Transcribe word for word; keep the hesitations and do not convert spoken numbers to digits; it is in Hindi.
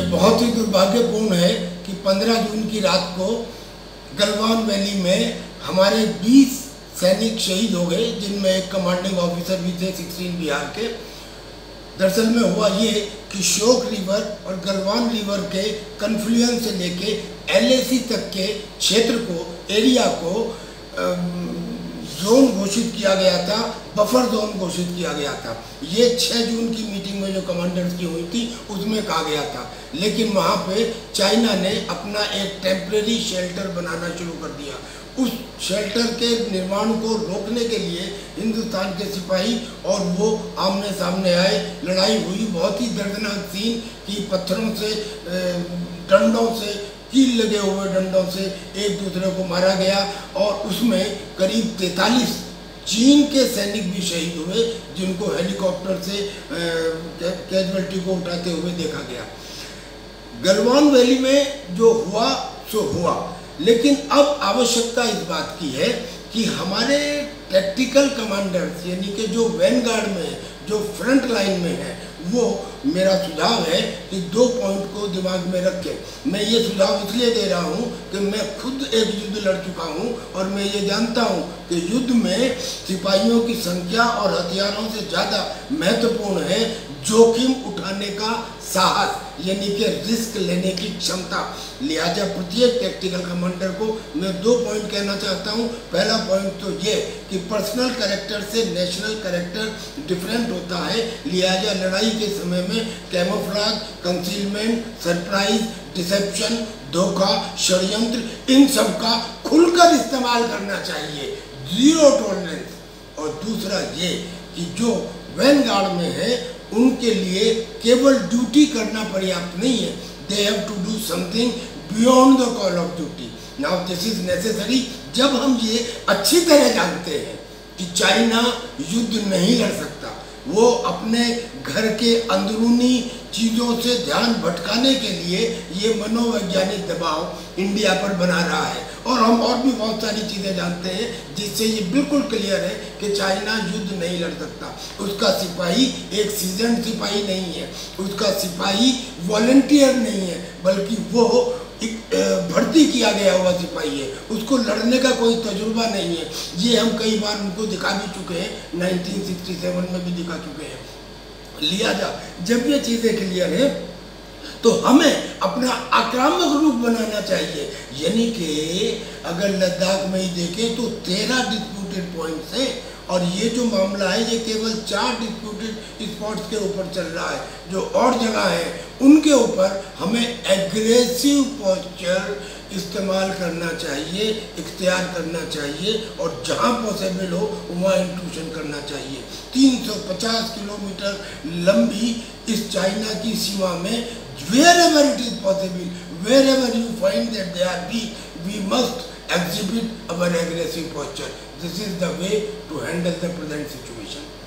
ये बहुत ही दुर्भाग्यपूर्ण है कि पंद्रह जून की रात को गलवान वैली में हमारे बीस सैनिक शहीद हो गए, जिनमें एक कमांडिंग ऑफिसर भी थे सोलह बिहार के। दरअसल में हुआ ये कि श्योक रिवर और गलवान रिवर के कन्फ्लुएंस से लेके एल ए सी तक के क्षेत्र को, एरिया को जोन घोषित किया गया था, बफर जोन घोषित किया गया था। ये छह जून की मीटिंग में जो कमांडर्स की हुई थी उसमें कहा गया था, लेकिन वहाँ पे चाइना ने अपना एक टेम्प्रेरी शेल्टर बनाना शुरू कर दिया। उस शेल्टर के निर्माण को रोकने के लिए हिंदुस्तान के सिपाही और वो आमने सामने आए, लड़ाई हुई। बहुत ही दर्दनाक सीन कि पत्थरों से, डंडों से, कील लगे हुए डंडों से एक दूसरे को मारा गया और उसमें करीब तैंतालीस चीन के सैनिक भी शहीद हुए, जिनको हेलीकॉप्टर से कैजुअल्टी को उठाते हुए देखा गया। गलवान वैली में जो हुआ सो हुआ, लेकिन अब आवश्यकता इस बात की है कि हमारे टैक्टिकल कमांडर्स, यानी कि जो वैनगार्ड में है, जो फ्रंट लाइन में है, वो मेरा सुझाव है कि दो पॉइंट को दिमाग में रखें। मैं ये सुझाव इसलिए दे रहा हूँ कि मैं खुद एक युद्ध लड़ चुका हूँ और मैं ये जानता हूँ कि युद्ध में सिपाहियों की संख्या और हथियारों से ज़्यादा महत्वपूर्ण है जोखिम उठाने का साहस, यानी कि रिस्क लेने की क्षमता। लिहाजा प्रत्येक टैक्टिकल कमांडर को मैं दो पॉइंट कहना चाहता हूँ। पहला पॉइंट तो ये कि पर्सनल कैरेक्टर से नेशनल कैरेक्टर डिफरेंट होता है, लिहाजा लड़ाई के समय में कैमोफ्लाज, कंसीलमेंट, सरप्राइज, डिसेप्शन, धोखा, षड्यंत्र, इन सब का खुलकर इस्तेमाल करना चाहिए, जीरो टॉलरेंस। और दूसरा ये कि जो वैन गार्ड में है उनके लिए केवल ड्यूटी करना पर्याप्त नहीं है, they have to do something beyond the call of duty. Now this is necessary. जब हम ये अच्छी तरह जानते हैं कि चाइना युद्ध नहीं लड़ सकता, वो अपने घर के अंदरूनी चीज़ों से ध्यान भटकाने के लिए ये मनोवैज्ञानिक दबाव इंडिया पर बना रहा है, और हम और भी बहुत सारी चीज़ें जानते हैं जिससे ये बिल्कुल क्लियर है कि चाइना युद्ध नहीं लड़ सकता। उसका सिपाही एक सीजन सिपाही नहीं है, उसका सिपाही वॉलंटियर नहीं है, बल्कि वो एक भर्ती किया गया हुआ सिपाही है, उसको लड़ने का कोई तजुर्बा नहीं है। ये हम कई बार उनको दिखा भी चुके हैं, नाइनटीन सिक्सटी सेवन में भी दिखा चुके हैं। लिहाजा जब ये चीज़ें क्लियर हैं तो हमें अपना आक्रामक रूप बनाना चाहिए, यानी कि अगर लद्दाख में ही देखें तो तेरह डिस्प्यूटेड पॉइंट्स हैं और ये जो मामला है ये केवल चार डिस्प्यूटेड स्पॉट्स के ऊपर चल रहा है। जो और जगह है उनके ऊपर हमें एग्रेसिव पोस्चर इस्तेमाल करना चाहिए, इख्तियार करना चाहिए, और जहाँ पॉसिबल हो वहाँ इंट्रूशन करना चाहिए। तीन सौ पचास किलोमीटर लंबी इस चाइना की सीमा में wherever it is possible, wherever you find that they are we we must exhibit our aggressive posture. This is the way to handle the present situation.